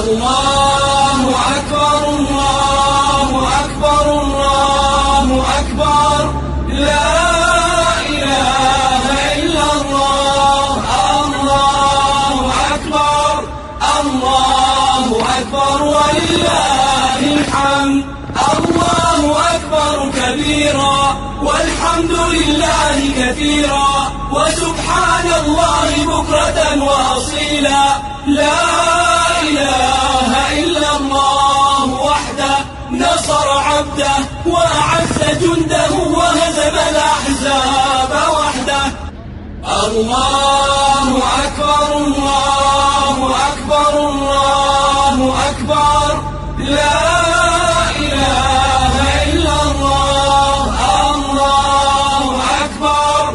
الله أكبر الله أكبر الله أكبر لا إله إلا الله الله أكبر الله أكبر ولله الحمد الله أكبر كبيرا والحمد لله كثيرا وسبحان الله بكرة وأصيلا لا إله إلا الله وحده نصر عبده وأعز جنده وهزم الأحزاب وحده الله أكبر الله أكبر الله أكبر لا إله إلا الله الله أكبر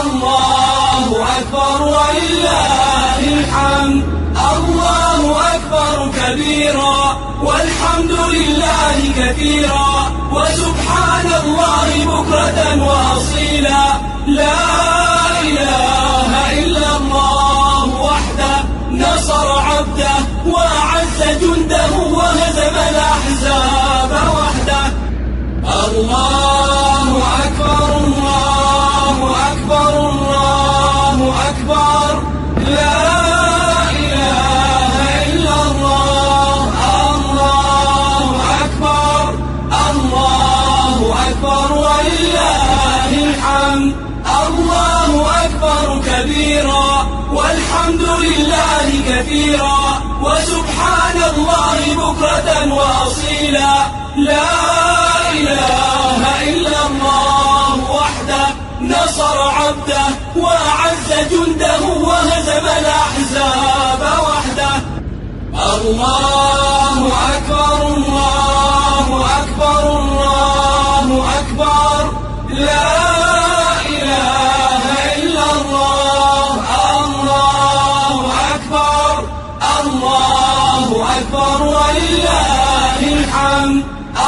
الله أكبر ولله الحمد الله أكبر كبيرا والحمد لله كثيرا وسبحان الله بكرة وأصيلا لا إله إلا الله وحده نصر عبده وأعز جنده وهزم الأحزاب وحده الله أكبر الله أكبر الله أكبر لا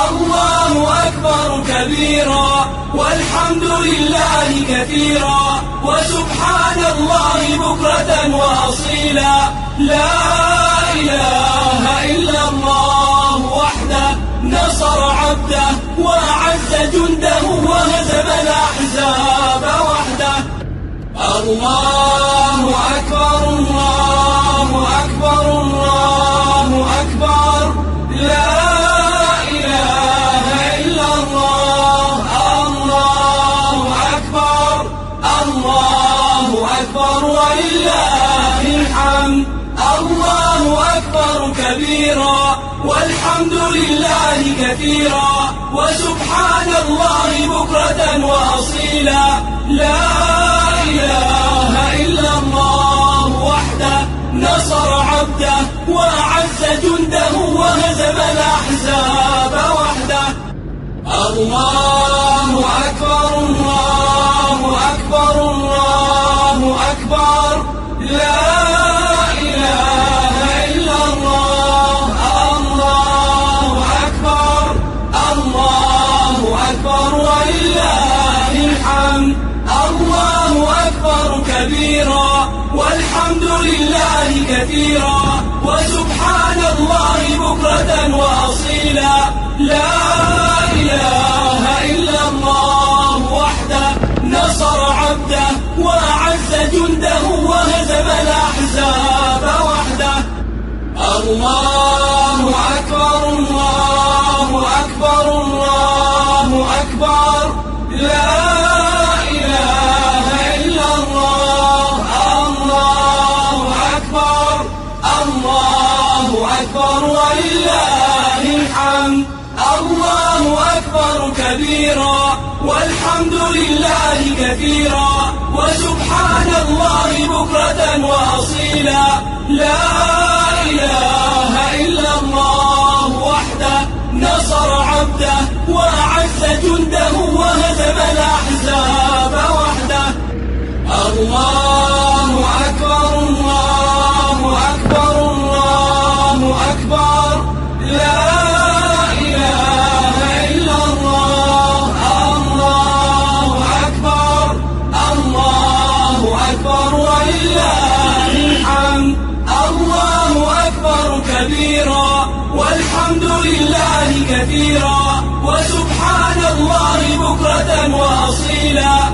الله أكبر كبيرا والحمد لله كثيرا وسبحان الله بكرة وأصيلا لا إله إلا الله وحده نصر عبده وأعز جنده وهزم الأحزاب وحده الله أكبر الله أكبر الله أكبر لا الله أكبر كبيرا والحمد لله كثيرا وسبحان الله بكرة وأصيلا لا إله إلا الله وحده نصر عبده وأعز جنده وهزم الأحزاب وحده الله أكبر الله أكبر الله أكبر لا الله أكبر كبيرا والحمد لله كثيرا وسبحان الله بكرة وأصيلا لا إله إلا الله وحده نصر عبده وأعز جنده وهزم الأحزاب وحده الله أكبر الله أكبر الله أكبر لا كبيرا والحمد لله كثيرا وسبحان الله بكرة وأصيلا لا إله إلا الله وحده نصر عبده وأعز جنده وهزم الأحزاب وحده الله أكبر الله أكبر الله أكبر لا الله أكبر كبيرا والحمد لله كثيرا وسبحان الله بكرة وأصيلا لا إله إلا الله وحده نصر عبده وأعز جنده وهزم الأحزاب وحده الله أكبر الله أكبر الله أكبر لا والحمد لله كثيرا وسبحان الله بكرة وأصيلا.